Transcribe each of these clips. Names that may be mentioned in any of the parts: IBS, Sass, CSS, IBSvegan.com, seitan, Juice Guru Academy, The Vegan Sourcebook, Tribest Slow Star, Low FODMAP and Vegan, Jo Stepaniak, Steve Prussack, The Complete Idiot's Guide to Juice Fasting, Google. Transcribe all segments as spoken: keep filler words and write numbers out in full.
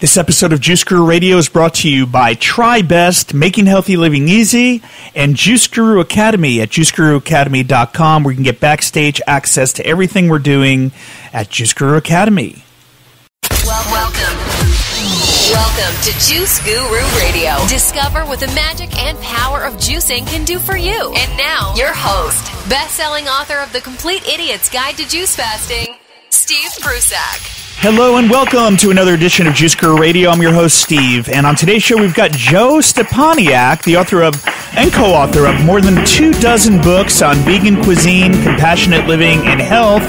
This episode of Juice Guru Radio is brought to you by Tribest, Making Healthy Living Easy, and Juice Guru Academy at juice guru academy dot com, where you can get backstage access to everything we're doing at Juice Guru Academy. Well, welcome. Welcome to Juice Guru Radio. Discover what the magic and power of juicing can do for you. And now, your host, best-selling author of The Complete Idiot's Guide to Juice Fasting, Steve Prussack. Hello and welcome to another edition of Juice Guru Radio. I'm your host, Steve, and on today's show we've got Jo Stepaniak, the author of and co-author of more than two dozen books on vegan cuisine, compassionate living, and health,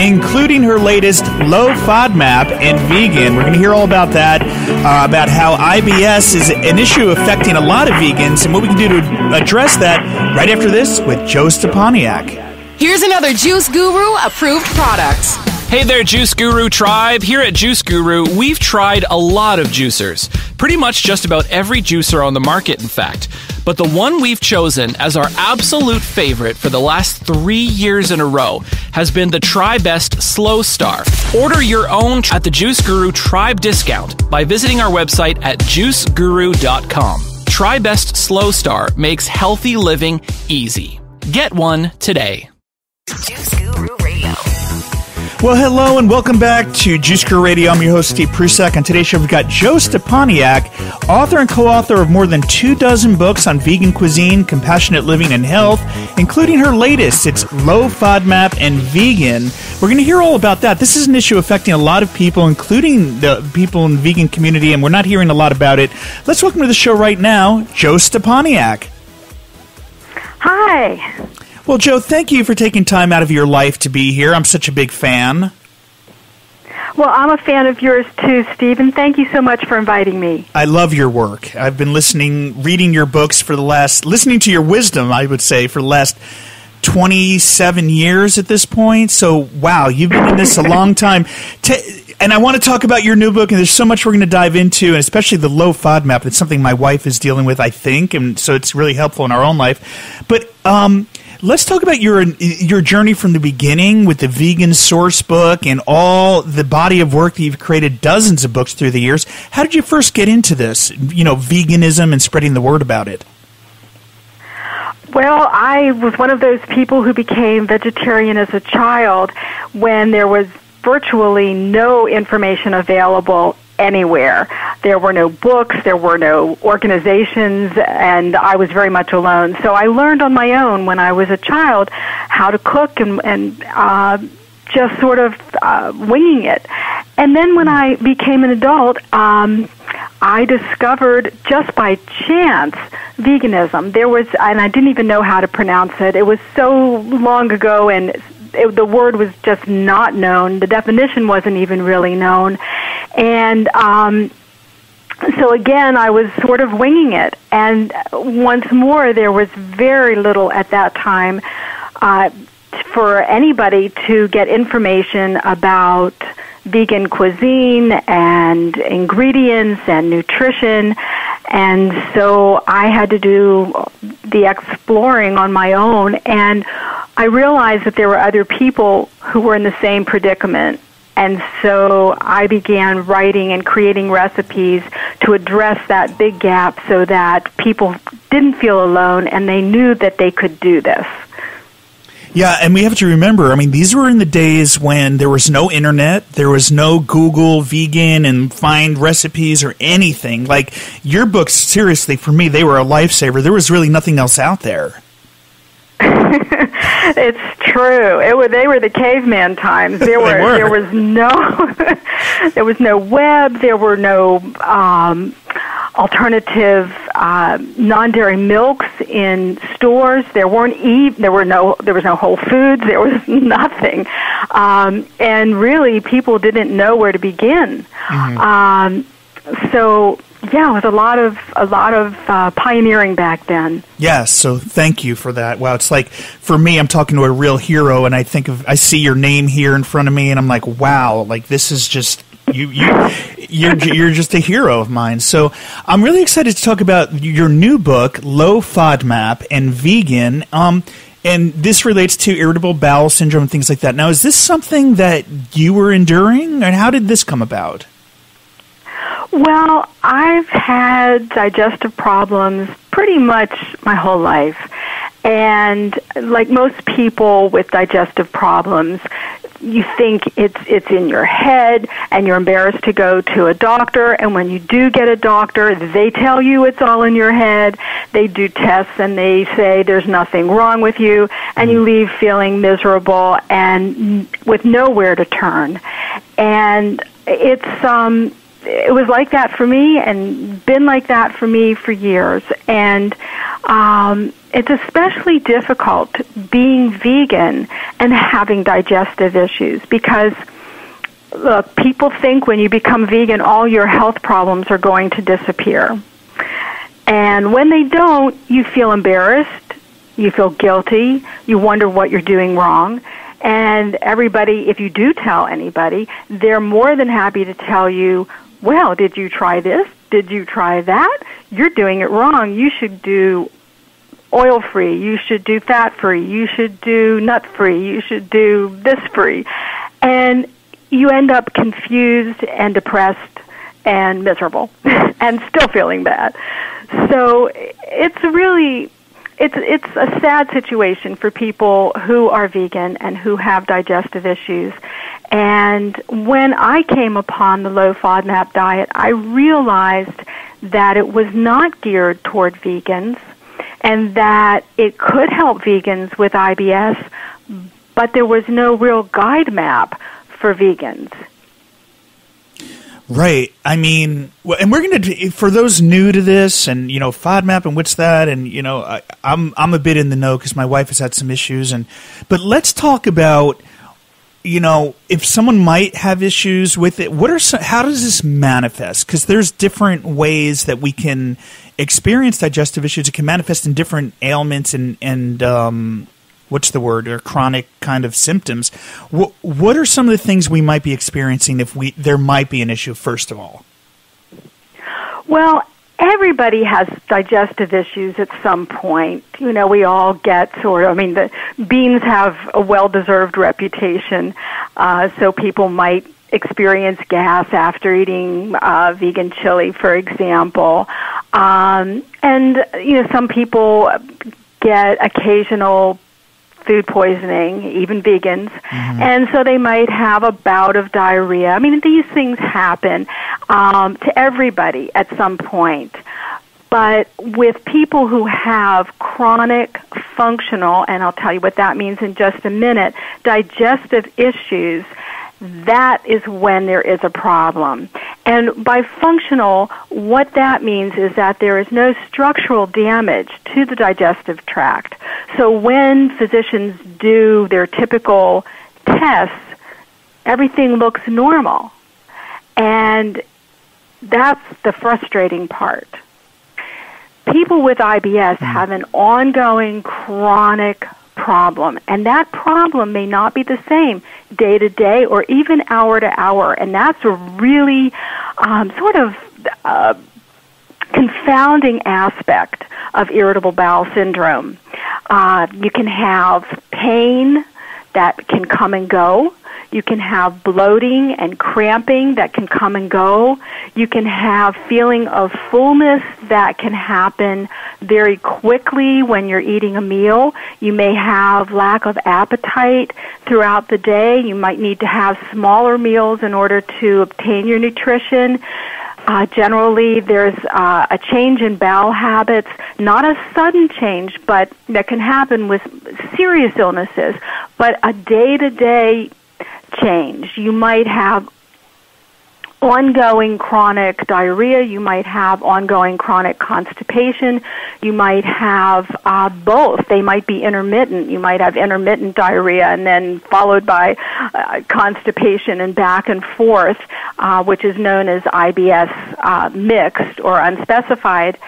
including her latest, Low FODMAP and Vegan. We're going to hear all about that, uh, about how I B S is an issue affecting a lot of vegans and what we can do to address that right after this with Jo Stepaniak. Here's another Juice Guru approved product. Hey there, Juice Guru tribe. Here at Juice Guru, we've tried a lot of juicers. Pretty much just about every juicer on the market, in fact. But the one we've chosen as our absolute favorite for the last three years in a row has been the Tribest Slow Star. Order your own at the Juice Guru Tribe discount by visiting our website at juice guru dot com. Tribest Slow Star makes healthy living easy. Get one today. Juice Guru Radio. Well, hello and welcome back to Juice Guru Radio. I'm your host, Steve Prussack. On today's show, we've got Jo Stepaniak, author and co-author of more than two dozen books on vegan cuisine, compassionate living, and health, including her latest. It's Low FODMAP and Vegan. We're going to hear all about that. This is an issue affecting a lot of people, including the people in the vegan community, and we're not hearing a lot about it. Let's welcome to the show right now, Jo Stepaniak. Hi. Well, Jo, thank you for taking time out of your life to be here. I'm such a big fan. Well, I'm a fan of yours too, Steve, and thank you so much for inviting me. I love your work. I've been listening, reading your books for the last, listening to your wisdom, I would say, for the last twenty-seven years at this point. So, wow, you've been in this a long time. T- And I want to talk about your new book, and there's so much we're going to dive into, and especially the low FODMAP. It's something my wife is dealing with, I think, and so it's really helpful in our own life. But um, let's talk about your your journey from the beginning with the Vegan Sourcebook and all the body of work that you've created, dozens of books through the years. How did you first get into this, you know, veganism and spreading the word about it? Well, I was one of those people who became vegetarian as a child when there was virtually no information available anywhere. There were no books, there were no organizations, and I was very much alone. So I learned on my own when I was a child how to cook and, and uh, just sort of uh, winging it. And then when I became an adult, um, I discovered just by chance veganism. There was, and I didn't even know how to pronounce it. It was so long ago, and It, the word was just not known. The definition wasn't even really known. And um, so, again, I was sort of winging it. And once more, there was very little at that time uh, for anybody to get information about vegan cuisine and ingredients and nutrition. And so I had to do the exploring on my own, and I realized that there were other people who were in the same predicament. And so I began writing and creating recipes to address that big gap so that people didn't feel alone and they knew that they could do this. Yeah, and we have to remember, I mean, these were in the days when there was no internet, there was no Google vegan and find recipes or anything. Like, your books, seriously, for me, they were a lifesaver. There was really nothing else out there. It's true. It was, they were the caveman times. There were, were. There was no there was no web. There were no um, alternative uh, non-dairy milks in stores. There weren't e- There were no. There was no Whole Foods. There was nothing, um, and really, people didn't know where to begin. Mm-hmm. Um, so. Yeah, it was a lot of a lot of uh, pioneering back then. Yes, yeah, so thank you for that. Wow, it's like for me, I'm talking to a real hero, and I think of I see your name here in front of me, and I'm like, wow, like this is just you, you you're you're just a hero of mine. So I'm really excited to talk about your new book, Low FODMAP and Vegan. Um, and this relates to irritable bowel syndrome and things like that. Now, is this something that you were enduring, and how did this come about? Well, I've had digestive problems pretty much my whole life. And like most people with digestive problems, you think it's it's in your head and you're embarrassed to go to a doctor, and when you do get a doctor, they tell you it's all in your head. They do tests and they say there's nothing wrong with you, and you leave feeling miserable and with nowhere to turn. And it's um it was like that for me and been like that for me for years. And um it's especially difficult being vegan and having digestive issues, because look, people think when you become vegan, all your health problems are going to disappear. And when they don't, you feel embarrassed, you feel guilty, you wonder what you're doing wrong. And everybody, if you do tell anybody, they're more than happy to tell you, well, did you try this? Did you try that? You're doing it wrong. You should do oil-free, you should do fat-free, you should do nut-free, you should do this-free. And you end up confused and depressed and miserable and still feeling bad. So it's really, it's it's a sad situation for people who are vegan and who have digestive issues. And when I came upon the low FODMAP diet, I realized that it was not geared toward vegans, and that it could help vegans with I B S, but there was no real guide map for vegans. Right. I mean, and we're going to, for those new to this, and, you know, FODMAP and what's that, and, you know, I, I'm, I'm a bit in the know because my wife has had some issues, and, but let's talk about, you know, if someone might have issues with it, what are some, how does this manifest? Because there's different ways that we can experience digestive issues. It can manifest in different ailments and, and um, what's the word, or chronic kind of symptoms. What, what are some of the things we might be experiencing if we there might be an issue, first of all? Well, everybody has digestive issues at some point. You know, we all get sort of, I mean, the beans have a well-deserved reputation, uh, so people might experience gas after eating uh, vegan chili, for example. Um, and, you know, some people get occasional food poisoning, even vegans, mm-hmm. and so they might have a bout of diarrhea. I mean, these things happen um, to everybody at some point. But with people who have chronic, functional, and I'll tell you what that means in just a minute, digestive issues, that is when there is a problem. And by functional, what that means is that there is no structural damage to the digestive tract. So when physicians do their typical tests, everything looks normal. And that's the frustrating part. People with I B S have an ongoing chronic problem, and that problem may not be the same day to day or even hour to hour, and that's a really um, sort of uh, confounding aspect of irritable bowel syndrome. Uh, you can have pain that can come and go. You can have bloating and cramping that can come and go. You can have feeling of fullness that can happen very quickly when you're eating a meal. You may have lack of appetite throughout the day. You might need to have smaller meals in order to obtain your nutrition. Uh, generally, there's uh, a change in bowel habits, not a sudden change, but that can happen with serious illnesses, but a day-to-day change. You might have ongoing chronic diarrhea. You might have ongoing chronic constipation. You might have uh, both. They might be intermittent. You might have intermittent diarrhea and then followed by uh, constipation and back and forth, uh, which is known as I B S uh, mixed or unspecified.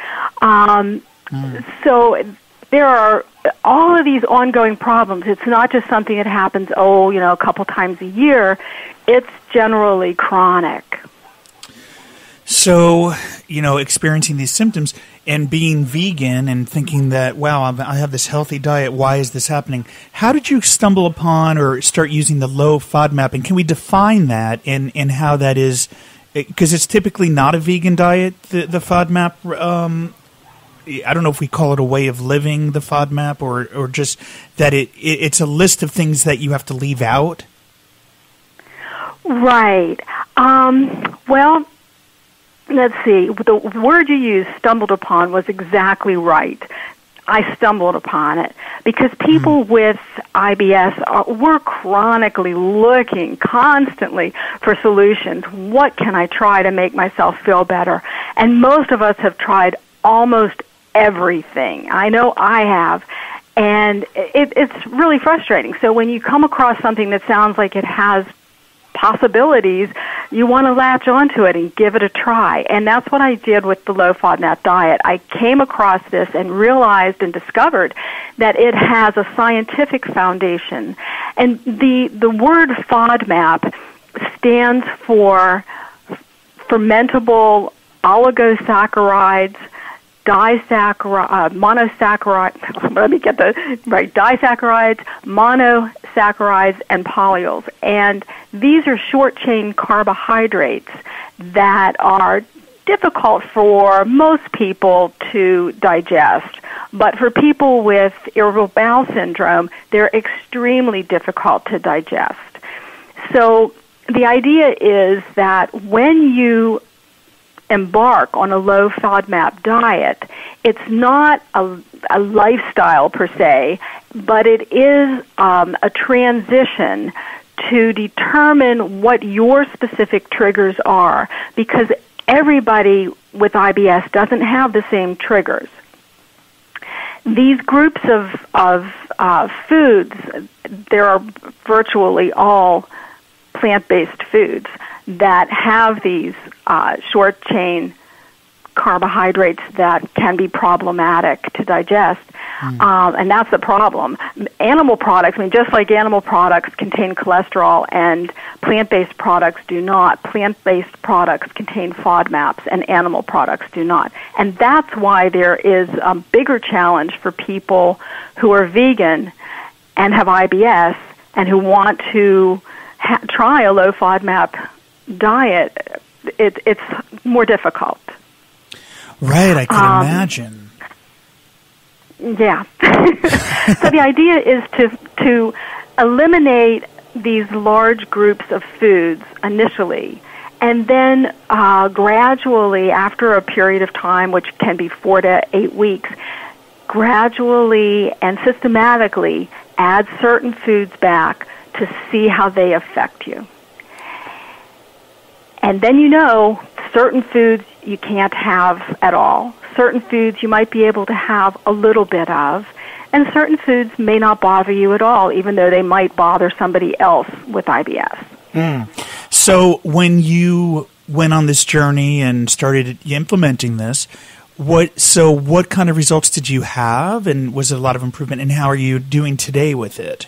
Um, mm. So there are all of these ongoing problems. It's not just something that happens, oh, you know, a couple times a year. It's generally chronic. So, you know, experiencing these symptoms and being vegan and thinking that, wow, I have this healthy diet, why is this happening? How did you stumble upon or start using the low FODMAP? And can we define that and, and how that is because it, it's typically not a vegan diet, the, the FODMAP. Um, I don't know if we call it a way of living, the FODMAP, or, or just that it, it it's a list of things that you have to leave out. Right. Um, well, let's see. The word you used, stumbled upon, was exactly right. I stumbled upon it because people mm. with I B S are, we're chronically looking constantly for solutions. What can I try to make myself feel better? And most of us have tried almost everything. I know I have. And it, it's really frustrating. So when you come across something that sounds like it has possibilities, you want to latch onto it and give it a try. And that's what I did with the low FODMAP diet. I came across this and realized and discovered that it has a scientific foundation. And the, the word FODMAP stands for fermentable oligosaccharides, disaccharide, uh, monosaccharide, let me get the right, disaccharides, monosaccharides, and polyols. And these are short-chain carbohydrates that are difficult for most people to digest. But for people with irritable bowel syndrome, they're extremely difficult to digest. So the idea is that when you embark on a low FODMAP diet, it's not a, a lifestyle per se, but it is um, a transition to determine what your specific triggers are, because everybody with I B S doesn't have the same triggers. These groups of, of uh, foods, there are virtually all plant-based foods that have these uh, short-chain carbohydrates that can be problematic to digest, mm. um, and that's the problem. Animal products, I mean, just like animal products contain cholesterol and plant-based products do not, plant-based products contain FODMAPs and animal products do not. And that's why there is a bigger challenge for people who are vegan and have I B S and who want to ha- try a low FODMAP diet. It, it's more difficult. Right, I can um, imagine. Yeah. So the idea is to to eliminate these large groups of foods initially, and then uh, gradually, after a period of time, which can be four to eight weeks, gradually and systematically add certain foods back to see how they affect you. And then you know certain foods you can't have at all. Certain foods you might be able to have a little bit of. And certain foods may not bother you at all, even though they might bother somebody else with I B S. Mm. So when you went on this journey and started implementing this, what so what kind of results did you have? And was it a lot of improvement? And how are you doing today with it?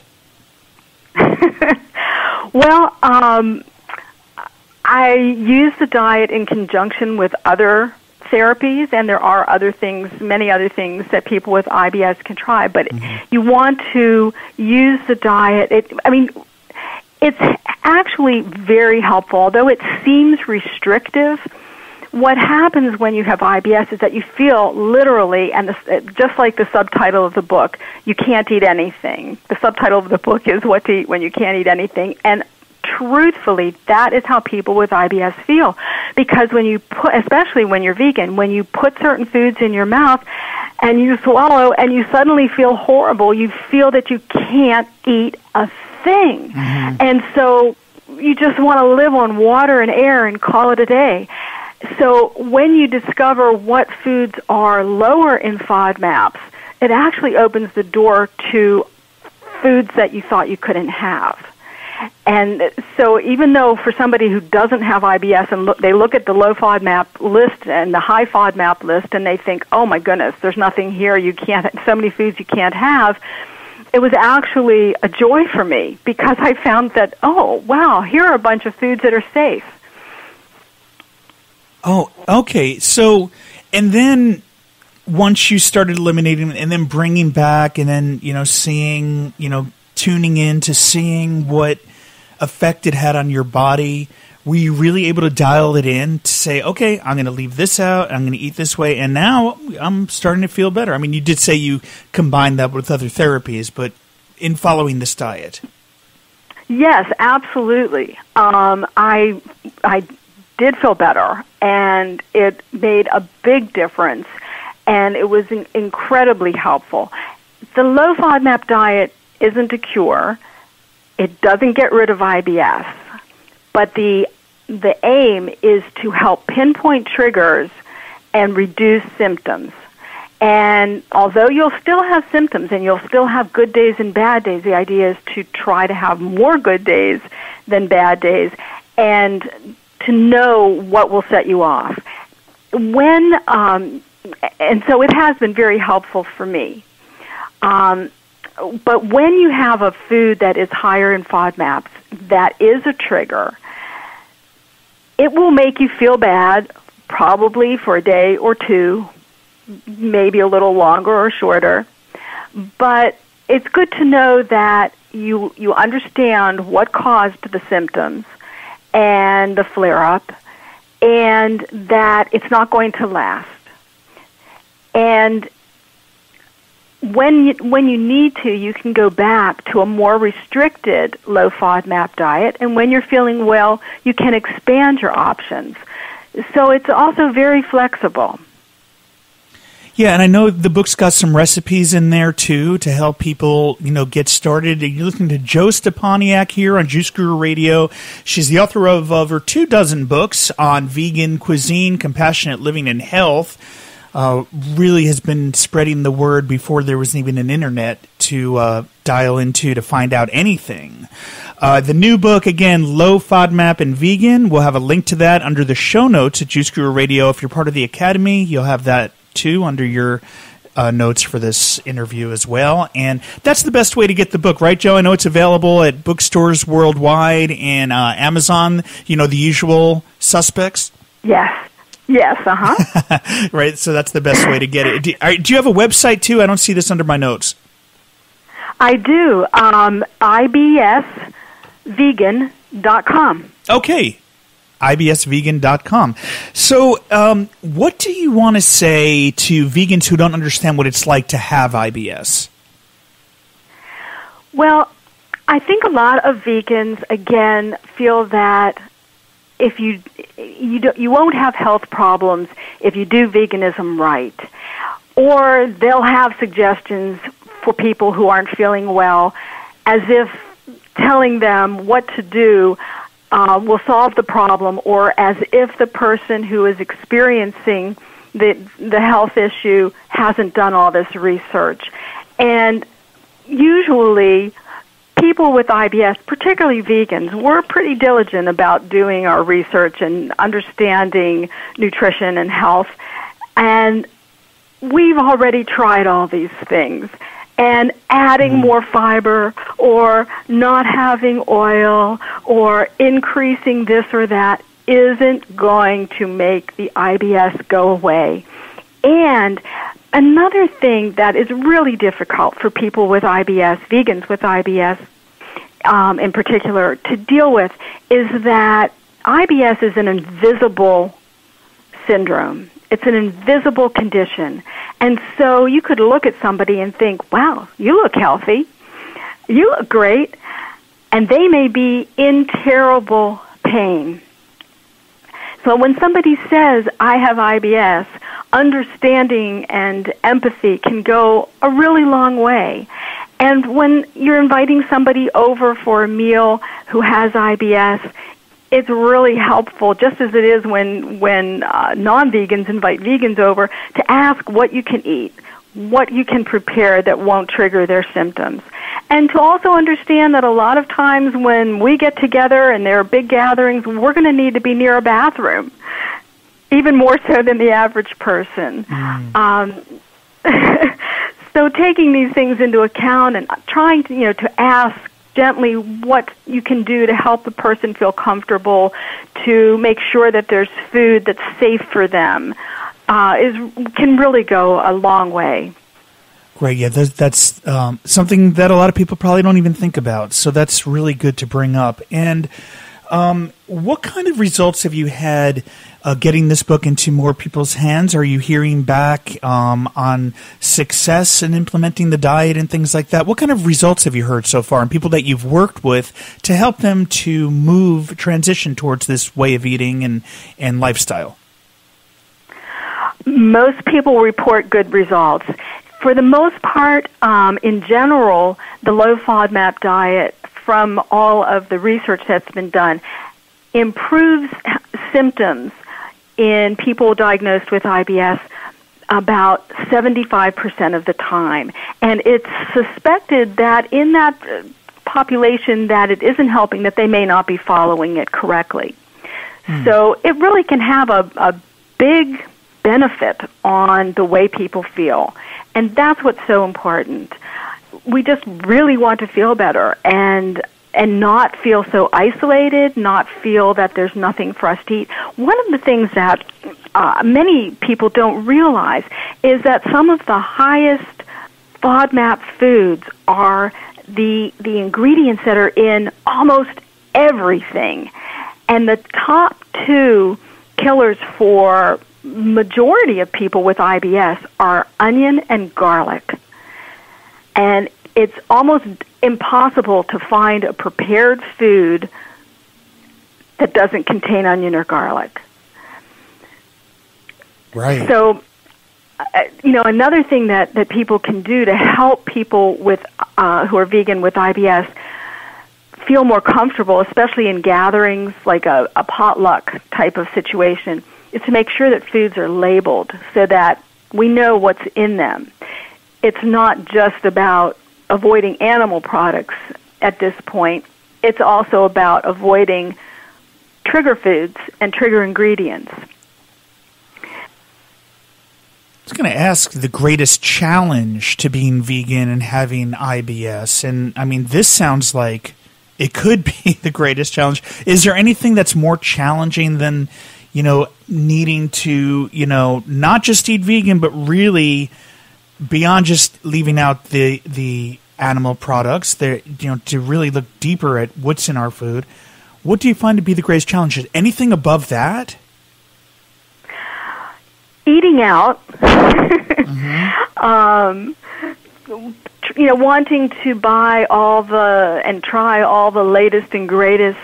Well, um... I use the diet in conjunction with other therapies, and there are other things, many other things that people with I B S can try, but mm-hmm. you want to use the diet. It, I mean, it's actually very helpful, although it seems restrictive. What happens when you have I B S is that you feel literally, and the, just like the subtitle of the book, you can't eat anything. The subtitle of the book is What to Eat When You Can't Eat Anything, and truthfully, that is how people with I B S feel, because when you put, especially when you're vegan, when you put certain foods in your mouth and you swallow and you suddenly feel horrible, you feel that you can't eat a thing. Mm-hmm. And so you just want to live on water and air and call it a day. So when you discover what foods are lower in FODMAPs, it actually opens the door to foods that you thought you couldn't have. And so even though for somebody who doesn't have I B S and look, they look at the low FODMAP list and the high FODMAP list and they think, oh my goodness, there's nothing here, you can't, so many foods you can't have, it was actually a joy for me because I found that, oh, wow, here are a bunch of foods that are safe. Oh, okay. So, and then once you started eliminating and then bringing back and then, you know, seeing, you know, tuning in to seeing what effect it had on your body, were you really able to dial it in to say, okay, I'm going to leave this out, I'm going to eat this way, and now I'm starting to feel better? I mean, you did say you combined that with other therapies, but in following this diet. Yes, absolutely. Um, I I did feel better, and it made a big difference, and it was in- incredibly helpful. The low FODMAP diet isn't a cure. It doesn't get rid of I B S, but the the aim is to help pinpoint triggers and reduce symptoms. And although you'll still have symptoms and you'll still have good days and bad days, the idea is to try to have more good days than bad days and to know what will set you off. When um, and so it has been very helpful for me. Um, but when you have a food that is higher in FODMAPs, that is a trigger, it will make you feel bad probably for a day or two, maybe a little longer or shorter, but it's good to know that you you understand what caused the symptoms and the flare-up, and that it's not going to last. And when you, when you need to, you can go back to a more restricted low FODMAP diet, and when you're feeling well, you can expand your options. So it's also very flexible. Yeah, and I know the book's got some recipes in there, too, to help people, you know, get started. And you're listening to Jo Stepaniak here on Juice Guru Radio. She's the author of over two dozen books on vegan cuisine, compassionate living, and health. Uh, really has been spreading the word before there was even an internet to uh, dial into to find out anything. Uh, the new book, again, Low FODMAP and Vegan. We'll have a link to that under the show notes at Juice Guru Radio. If you're part of the Academy, you'll have that too, under your uh, notes for this interview as well. And that's the best way to get the book, right, Joe? I know it's available at bookstores worldwide and uh, Amazon, you know, the usual suspects. Yes. Yes, uh-huh. Right, so that's the best way to get it. Do, are, do you have a website, too? I don't see this under my notes. I do. Um, I B S vegan dot com. Okay. I B S vegan dot com. So um, what do you want to say to vegans who don't understand what it's like to have I B S? Well, I think a lot of vegans, again, feel that if you you don't, you won't have health problems if you do veganism right. Or they'll have suggestions for people who aren't feeling well, as if telling them what to do Uh, will solve the problem, or as if the person who is experiencing the the health issue hasn't done all this research. And usually people with I B S, particularly vegans, we're pretty diligent about doing our research and understanding nutrition and health. And we've already tried all these things. And adding more fiber or not having oil or increasing this or that isn't going to make the I B S go away. And another thing that is really difficult for people with I B S, vegans with I B S um, in particular, to deal with is that I B S is an invisible syndrome. It's an invisible condition. And so you could look at somebody and think, wow, you look healthy, you look great, and they may be in terrible pain. So when somebody says, I have I B S, understanding and empathy can go a really long way. And when you're inviting somebody over for a meal who has I B S, it's really helpful, just as it is when when uh, non-vegans invite vegans over, to ask what you can eat, what you can prepare that won't trigger their symptoms. And to also understand that a lot of times when we get together and there are big gatherings, we're going to need to be near a bathroom, even more so than the average person. Mm. Um, so taking these things into account and trying to, you know, to ask gently what you can do to help the person feel comfortable, to make sure that there's food that's safe for them, uh, is can really go a long way. Great. Yeah, that's, that's um, something that a lot of people probably don't even think about, so that's really good to bring up. And Um, what kind of results have you had uh, getting this book into more people's hands? Are you hearing back um, on success in implementing the diet and things like that? What kind of results have you heard so far, and people that you've worked with to help them to move, transition towards this way of eating and, and lifestyle? Most people report good results. For the most part, um, in general, the low FODMAP diet, from all of the research that's been done, improves symptoms in people diagnosed with I B S about seventy-five percent of the time. And it's suspected that in that population that it isn't helping, that they may not be following it correctly. Mm. So it really can have a, a big benefit on the way people feel. And that's what's so important. We just really want to feel better and and not feel so isolated, not feel that there's nothing for us to eat. One of the things that uh, many people don't realize is that some of the highest FODMAP foods are the the ingredients that are in almost everything. And the top two killers for majority of people with I B S are onion and garlic. And it's almost impossible to find a prepared food that doesn't contain onion or garlic. Right. So, you know, another thing that, that people can do to help people with uh, who are vegan with I B S feel more comfortable, especially in gatherings like a, a potluck type of situation, is to make sure that foods are labeled so that we know what's in them. It's not just about avoiding animal products at this point. It's also about avoiding trigger foods and trigger ingredients. I was going to ask the greatest challenge to being vegan and having I B S. And, I mean, this sounds like it could be the greatest challenge. Is there anything that's more challenging than, you know, needing to, you know, not just eat vegan, but really – beyond just leaving out the the animal products, there, you know, to really look deeper at what's in our food, what do you find to be the greatest challenge? Is anything above that? Eating out, mm-hmm. um, you know, wanting to buy all the and try all the latest and greatest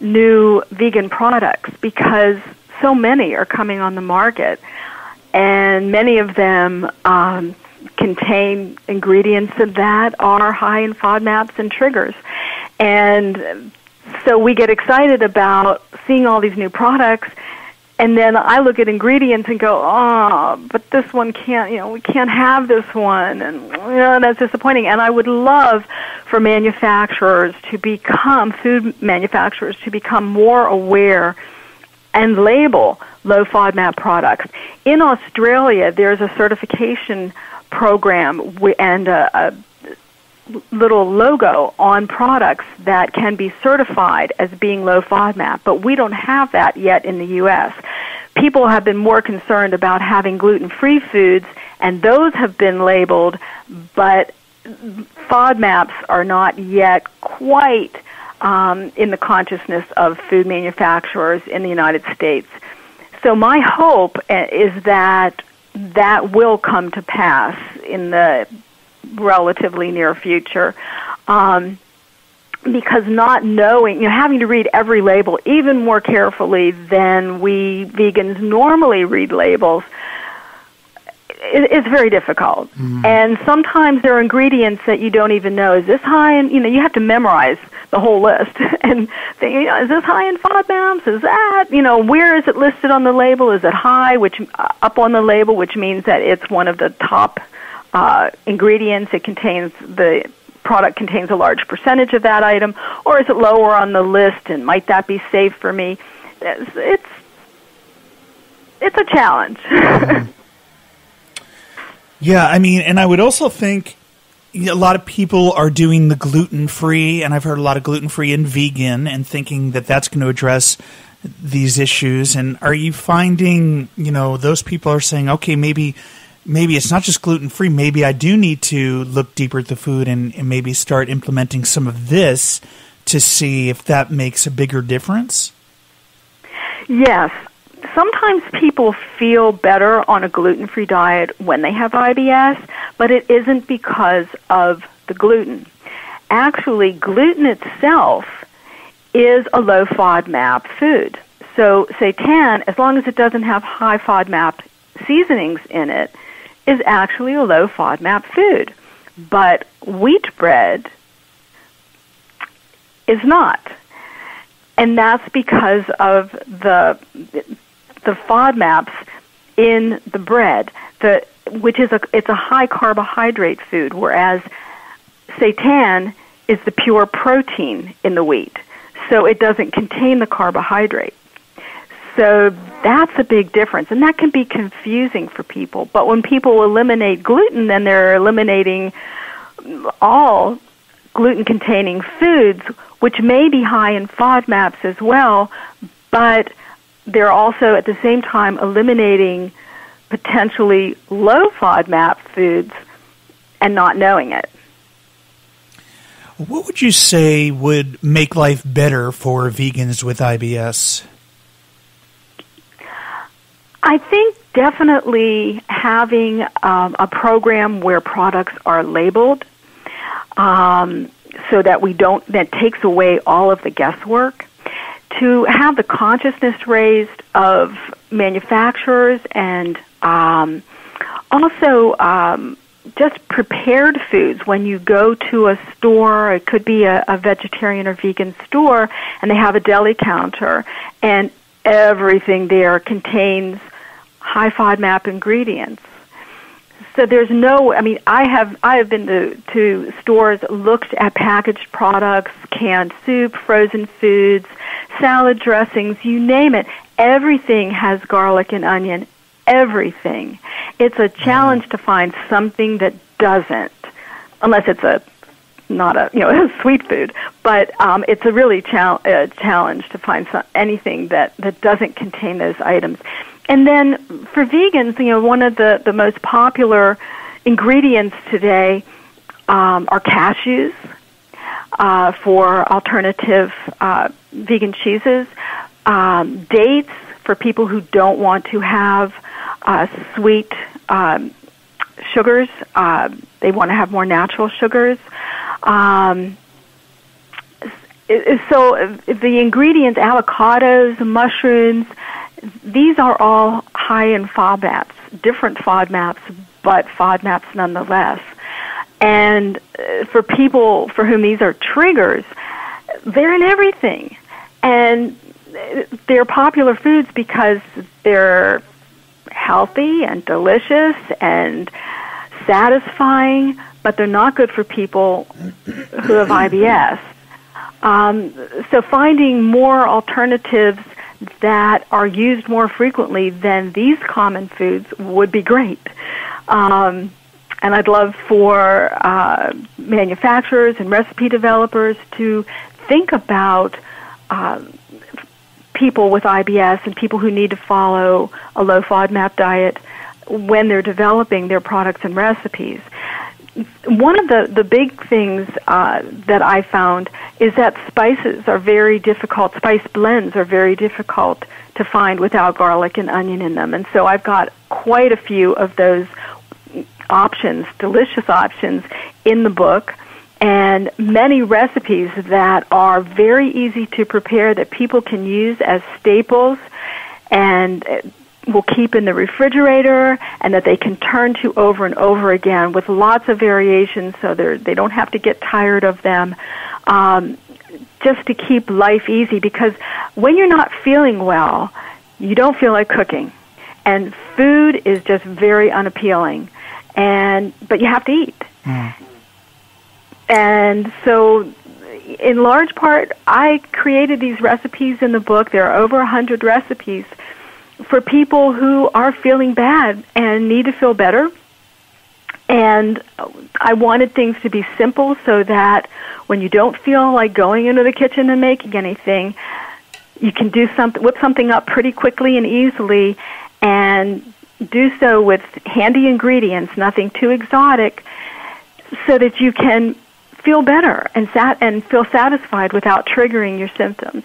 new vegan products because so many are coming on the market, and many of them Um, contain ingredients that are high in FODMAPs and triggers. And so we get excited about seeing all these new products, and then I look at ingredients and go, oh, but this one can't, you know, we can't have this one, and you know, that's disappointing. And I would love for manufacturers to become, food manufacturers to become more aware and label low FODMAP products. In Australia, there's a certification program and a, a little logo on products that can be certified as being low FODMAP, but we don't have that yet in the U S. People have been more concerned about having gluten-free foods, and those have been labeled, but FODMAPs are not yet quite um, in the consciousness of food manufacturers in the United States. So my hope is that that will come to pass in the relatively near future, um, because not knowing, you know, having to read every label even more carefully than we vegans normally read labels is, is very difficult. Mm-hmm. And sometimes there are ingredients that you don't even know. Is this high in, you know, you have to memorize the whole list and think, you know, is this high in FODMAPs? Is that, you know, where is it listed on the label? Is it high, which uh, up on the label, which means that it's one of the top uh, ingredients? It contains, the product contains a large percentage of that item, or is it lower on the list? And might that be safe for me? It's it's, it's a challenge. Mm-hmm. Yeah, I mean, and I would also think, a lot of people are doing the gluten-free, and I've heard a lot of gluten-free and vegan, and thinking that that's going to address these issues. And are you finding, you know, those people are saying, okay, maybe maybe it's not just gluten-free. Maybe I do need to look deeper at the food and, and maybe start implementing some of this to see if that makes a bigger difference? Yes. Sometimes people feel better on a gluten-free diet when they have I B S, but it isn't because of the gluten. Actually, gluten itself is a low FODMAP food. So seitan, as long as it doesn't have high FODMAP seasonings in it, is actually a low FODMAP food. But wheat bread is not. And that's because of the the FODMAPs in the bread, the which is a it's a high carbohydrate food, whereas seitan is the pure protein in the wheat, so it doesn't contain the carbohydrate. So that's a big difference, and that can be confusing for people. But when people eliminate gluten, then they're eliminating all gluten-containing foods, which may be high in FODMAPs as well, but they're also at the same time eliminating potentially low FODMAP foods and not knowing it. What would you say would make life better for vegans with I B S? I think definitely having um, a program where products are labeled, um, so that we don't, that takes away all of the guesswork. To have the consciousness raised of manufacturers, and um, also um, just prepared foods. When you go to a store, it could be a, a vegetarian or vegan store, and they have a deli counter, and everything there contains high FODMAP ingredients. So there's no, I mean, I have I have been to, to stores, looked at packaged products, canned soup, frozen foods, salad dressings, you name it. Everything has garlic and onion. Everything. It's a challenge to find something that doesn't, unless it's a not a you know a sweet food. But um, it's a really chal- uh, challenge to find some, anything that, that doesn't contain those items. And then for vegans, you know, one of the, the most popular ingredients today um, are cashews uh, for alternative uh, vegan cheeses, um, dates for people who don't want to have uh, sweet um, sugars. Uh, they want to have more natural sugars. Um, so the ingredients, avocados, mushrooms, these are all high in FODMAPs, different FODMAPs, but FODMAPs nonetheless. And for people for whom these are triggers, they're in everything. And they're popular foods because they're healthy and delicious and satisfying, but they're not good for people who have I B S. Um, so finding more alternatives that are used more frequently than these common foods would be great. Um, and I'd love for uh, manufacturers and recipe developers to think about uh, people with I B S and people who need to follow a low FODMAP diet when they're developing their products and recipes. One of the, the big things uh, that I found is that spices are very difficult, spice blends are very difficult to find without garlic and onion in them. And so I've got quite a few of those options, delicious options, in the book, and many recipes that are very easy to prepare that people can use as staples and will keep in the refrigerator, and that they can turn to over and over again with lots of variations, so they they don't have to get tired of them, um, just to keep life easy. Because when you're not feeling well, you don't feel like cooking, and food is just very unappealing, and but you have to eat. Mm. And so in large part, I created these recipes in the book. There are over one hundred recipes for people who are feeling bad and need to feel better. And I wanted things to be simple so that when you don't feel like going into the kitchen and making anything, you can do something, whip something up pretty quickly and easily, and do so with handy ingredients, nothing too exotic, so that you can feel better and sat and feel satisfied without triggering your symptoms.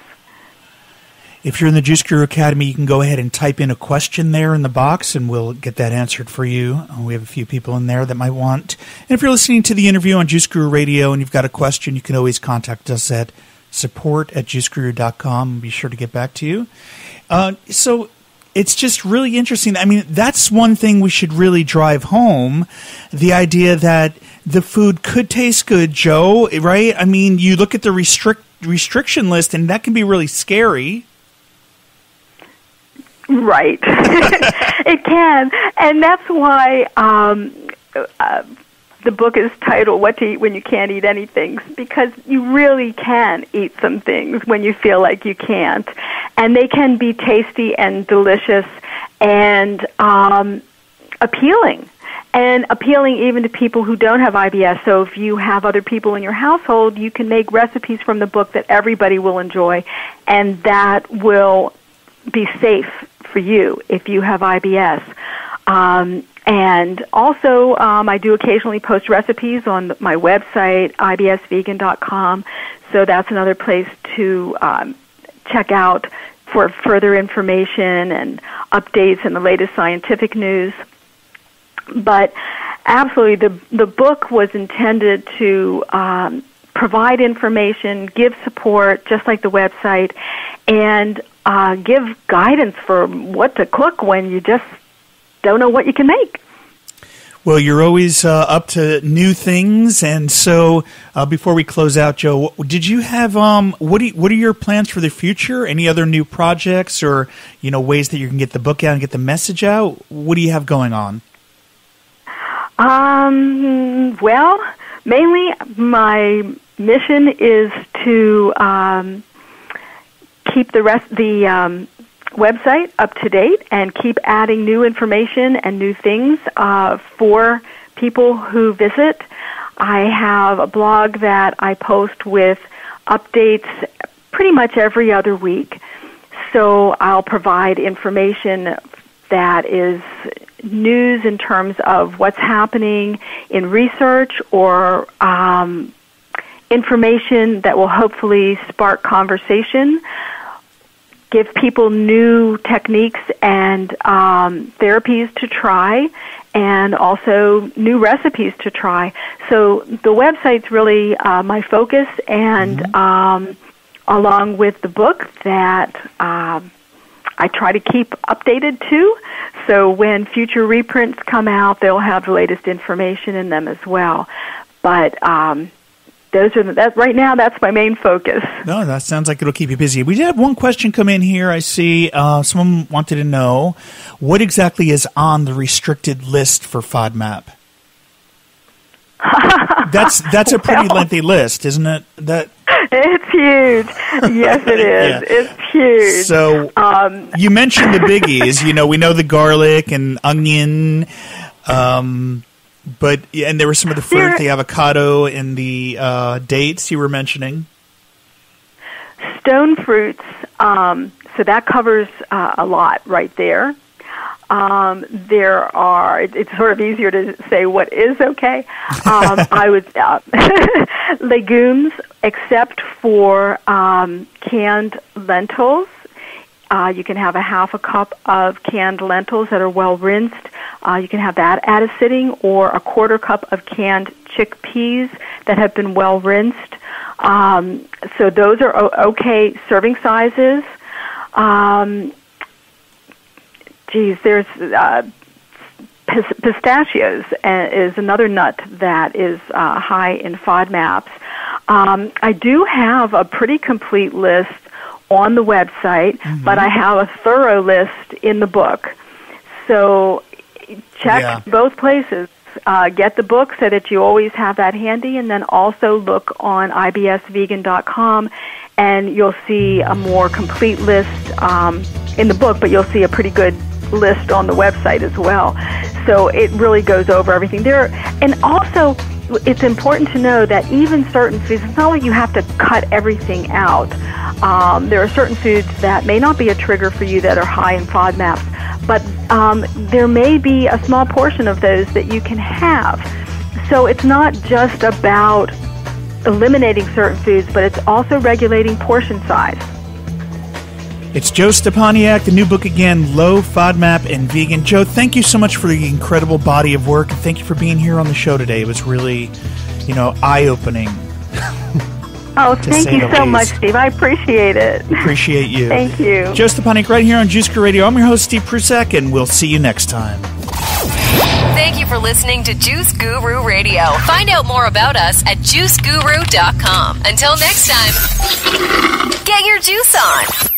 If you're in the Juice Guru Academy, you can go ahead and type in a question there in the box, and we'll get that answered for you. We have a few people in there that might want. And if you're listening to the interview on Juice Guru Radio and you've got a question, you can always contact us at support at juice guru dot com. We'll be sure to get back to you. Uh, so it's just really interesting. I mean, that's one thing we should really drive home, the idea that the food could taste good, Joe, right? I mean, you look at the restrict restriction list, and that can be really scary. Right. It can. And that's why um, uh, the book is titled What to Eat When You Can't Eat Anything, because you really can eat some things when you feel like you can't. And they can be tasty and delicious and um, appealing, and appealing even to people who don't have I B S. So if you have other people in your household, you can make recipes from the book that everybody will enjoy, and that will be safe for you if you have I B S. Um, and also, um, I do occasionally post recipes on my website, I B S vegan dot com, so that's another place to um, check out for further information and updates and the latest scientific news. But absolutely, the, the book was intended to um, provide information, give support, just like the website, and Uh, give guidance for what to cook when you just don't know what you can make. Well, you're always uh, up to new things, and so uh, before we close out, Joe, did you have um, what? Do you, what are your plans for the future? Any other new projects, or you know, ways that you can get the book out and get the message out? What do you have going on? Um. Well, mainly my mission is to. Um, Keep the rest the um, website up to date and keep adding new information and new things uh, for people who visit. I have a blog that I post with updates pretty much every other week, so I'll provide information that is news in terms of what's happening in research or um, information that will hopefully spark conversation, give people new techniques and um, therapies to try, and also new recipes to try. So the website's really uh, my focus, and mm-hmm. um, along with the book that uh, I try to keep updated too. So when future reprints come out, they'll have the latest information in them as well. But um, Those are the, that right now. That's my main focus. No, that sounds like it'll keep you busy. We did have one question come in here. I see uh, someone wanted to know what exactly is on the restricted list for FODMAP. that's that's a pretty well, lengthy list, isn't it? That it's huge. Yes, it is. Yeah. It's huge. So um, you mentioned the biggies. You know, we know the garlic and onion. Um, But and there were some of the fruit, the avocado, and the uh, dates you were mentioning. Stone fruits, um, so that covers uh, a lot right there. Um, there are. It, it's sort of easier to say what is okay. Um, I would uh, legumes, except for um, canned lentils. Uh, you can have a half a cup of canned lentils that are well rinsed. Uh, you can have that at a sitting, or a quarter cup of canned chickpeas that have been well rinsed. Um, so those are okay serving sizes. Um, geez, there's uh, pistachios is another nut that is uh, high in FODMAPs. Um, I do have a pretty complete list on the website, mm-hmm. but I have a thorough list in the book. So check yeah. both places. Uh, get the book so that you always have that handy, and then also look on I B S vegan dot com, and you'll see a more complete list um, in the book, but you'll see a pretty good list on the website as well. So it really goes over everything there. And also, it's important to know that even certain foods, it's not like you have to cut everything out. Um, there are certain foods that may not be a trigger for you that are high in FODMAPs, but um, there may be a small portion of those that you can have. So it's not just about eliminating certain foods, but it's also regulating portion size. It's Jo Stepaniak, the new book again, Low FODMAP and Vegan. Jo, thank you so much for the incredible body of work, and thank you for being here on the show today. It was really, you know, eye-opening. Oh, thank you so much, Steve. I appreciate it. Appreciate you. Thank you. Jo Stepaniak right here on Juice Guru Radio. I'm your host, Steve Prussack, and we'll see you next time. Thank you for listening to Juice Guru Radio. Find out more about us at juice guru dot com. Until next time, get your juice on.